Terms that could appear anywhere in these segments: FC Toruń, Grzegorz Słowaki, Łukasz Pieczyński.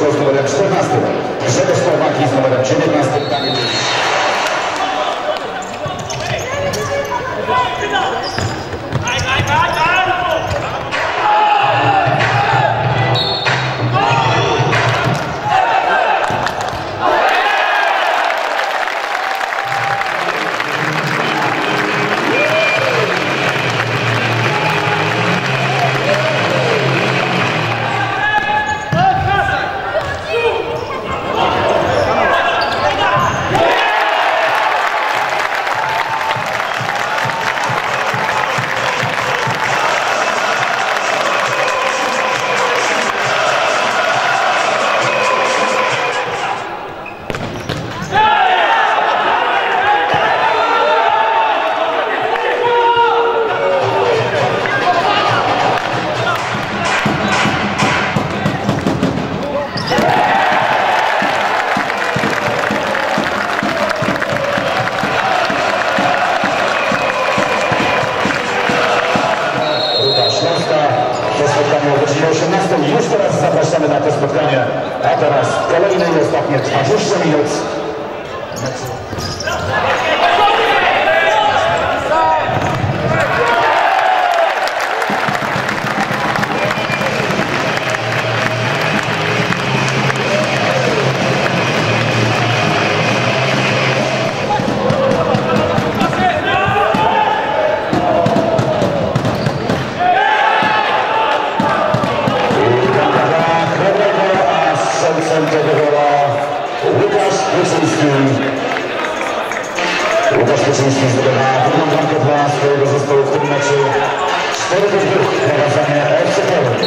Polską z numerem 14, Grzegorz Słowaki z numerem 19, Kamil. Już teraz zapraszamy na to spotkanie, a teraz kolejne i ostatnie 20 minut. Łukasz Pieczyński zdobywa drugą bramkę dla swojego zespołu w tym meczu. 4-2 prowadzenie FC Toruń.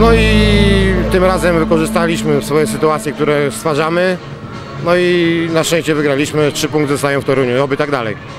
No i tym razem wykorzystaliśmy swoje sytuacje, które stwarzamy. No i na szczęście wygraliśmy. 3 punkty zostają w Toruniu. Oby tak dalej.